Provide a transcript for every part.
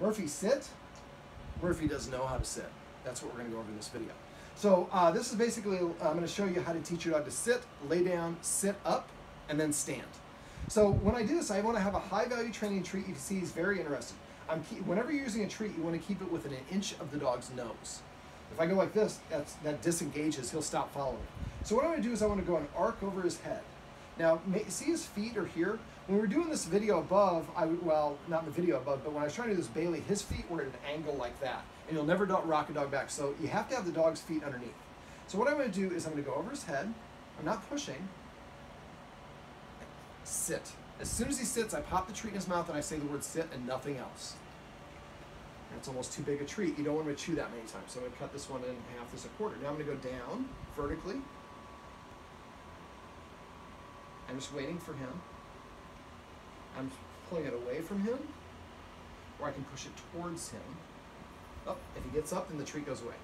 Murphy sit. Murphy doesn't know how to sit. That's what we're going to go over in this video. So this is basically, I'm going to show you how to teach your dog to sit, lay down, sit up, and then stand. So when I do this, I want to have a high value training treat you can see he's very interested. Whenever you're using a treat, you want to keep it within an inch of the dog's nose. If I go like this, that disengages, he'll stop following. So what I'm going to do is I want to go an arc over his head. Now, see his feet are here? When we were doing this video above, well, not the video above, but when I was trying to do this Bailey, his feet were at an angle like that. And you'll never rock a dog back, so you have to have the dog's feet underneath. So what I'm going to do is I'm going to go over his head. I'm not pushing. Sit. As soon as he sits, I pop the treat in his mouth and I say the word sit and nothing else. That's almost too big a treat. You don't want to chew that many times. So I'm going to cut this one in half, this a quarter. Now I'm going to go down vertically. I'm just waiting for him. I'm pulling it away from him, or I can push it towards him. Oh, if he gets up, then the treat goes away.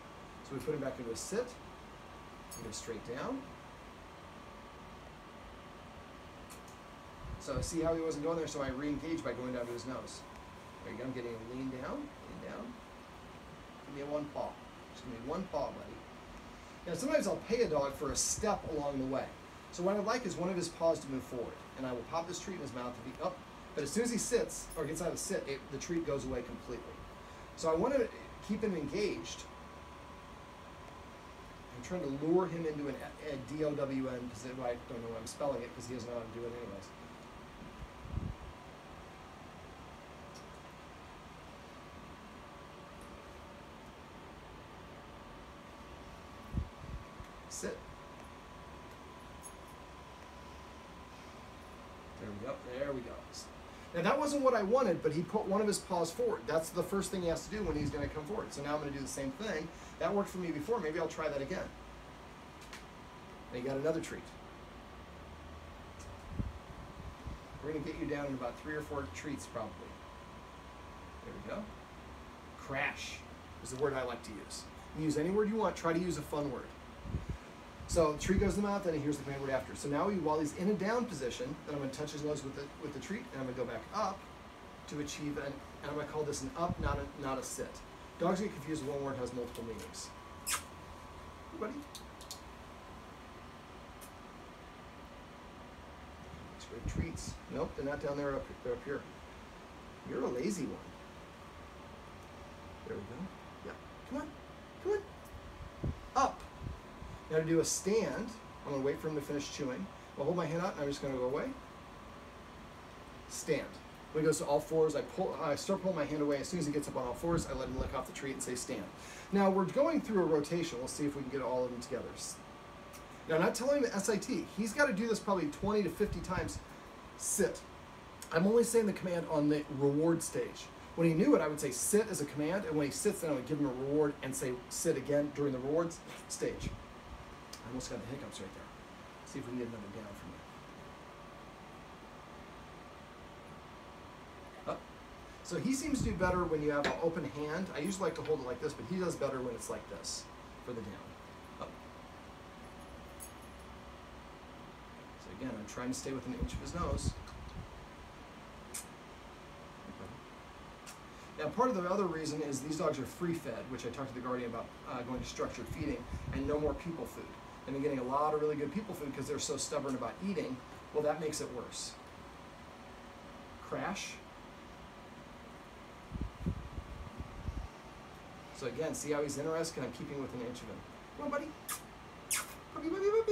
So we put him back into a sit. We go straight down. So see how he wasn't going there, so I re-engage by going down to his nose. There you go, I'm getting him lean down. Give me a one paw. Just give me one paw, buddy. Now sometimes I'll pay a dog for a step along the way. So what I'd like is one of his paws to move forward, and I will pop this treat in his mouth to be up. But as soon as he sits, or gets out of the sit, the treat goes away completely. So I want to keep him engaged. I'm trying to lure him into an D-O-W-N, because I don't know why I'm spelling it, because he doesn't know how to do it anyways. Sit. There we go. Now that wasn't what I wanted, but he put one of his paws forward. That's the first thing he has to do when he's going to come forward. So now I'm going to do the same thing. That worked for me before. Maybe I'll try that again. And you got another treat. We're going to get you down in about 3 or 4 treats probably. There we go. Crash is the word I like to use. You use any word you want. Try to use a fun word. So the treat goes in the mouth, and here's the command word after. So now while he's in a down position, then I'm going to touch his nose with the treat, and I'm going to go back up to achieve an, and I'm going to call this an up, not a sit. Dogs get confused when one word has multiple meanings. Everybody? Great treats. Nope, they're not down there, they're up here. You're a lazy one. There we go. Yeah, come on, come on. Now to do a stand, I'm going to wait for him to finish chewing. I'll hold my hand out and I'm just going to go away. Stand. When he goes to all fours, I start pulling my hand away. As soon as he gets up on all fours, I let him lick off the treat and say stand. Now we're going through a rotation. We'll see if we can get all of them together. Now I'm not telling him the SIT. He's got to do this probably 20 to 50 times. Sit. I'm only saying the command on the reward stage. When he knew it, I would say sit as a command, and when he sits, then I would give him a reward and say sit again during the rewards stage. I almost got the hiccups right there. See if we can get another down from there. Up. So he seems to do better when you have an open hand. I usually like to hold it like this, but he does better when it's like this for the down. Up. So again, I'm trying to stay within an inch of his nose. Now, part of the other reason is these dogs are free-fed, which I talked to the guardian about going to structured feeding, and no more people food. And they're getting a lot of really good people food because they're so stubborn about eating. Well, that makes it worse. Crash. So again, see how he's interested, and I'm keeping within an inch of him. Come on, buddy. Puppy, puppy, puppy.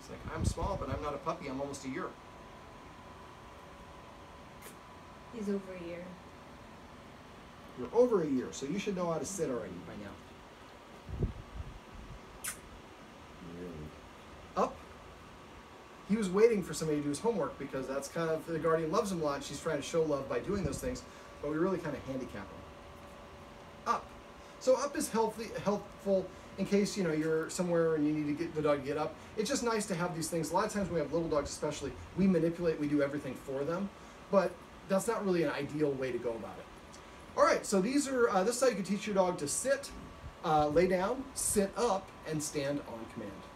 It's like, I'm small, but I'm not a puppy. I'm almost a year. He's over a year. You're over a year, so you should know how to sit already by now. Up. He was waiting for somebody to do his homework because that's kind of, the guardian loves him a lot. She's trying to show love by doing those things, but we really kind of handicap him. Up. So up is helpful in case, you know, you're somewhere and you need to get the dog to get up. It's just nice to have these things. A lot of times when we have little dogs especially, we manipulate, we do everything for them, but that's not really an ideal way to go about it. All right, so these are, this is how you can teach your dog to sit, lay down, sit up, and stand on command.